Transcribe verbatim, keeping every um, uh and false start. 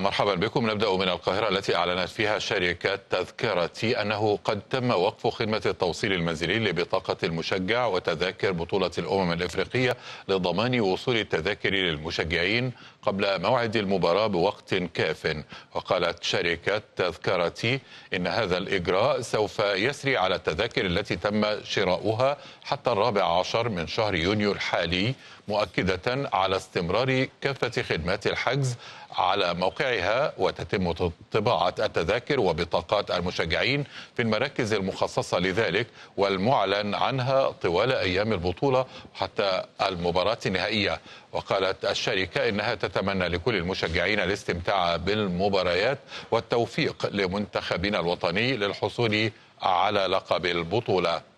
مرحبا بكم. نبدأ من القاهرة التي أعلنت فيها شركة تذكرة أنه قد تم وقف خدمة التوصيل المنزلي لبطاقة المشجع وتذاكر بطولة الأمم الأفريقية لضمان وصول التذاكر للمشجعين قبل موعد المباراة بوقت كاف. وقالت شركة تذكرة إن هذا الإجراء سوف يسري على التذاكر التي تم شراؤها حتى الرابع عشر من شهر يونيو الحالي، مؤكدة على استمرار كافة خدمات الحجز على موقعها، وتتم طباعة التذاكر وبطاقات المشجعين في المراكز المخصصة لذلك والمعلن عنها طوال أيام البطولة حتى المباراة النهائية. وقالت الشركة إنها تتمنى لكل المشجعين الاستمتاع بالمباريات والتوفيق لمنتخبنا الوطني للحصول على لقب البطولة.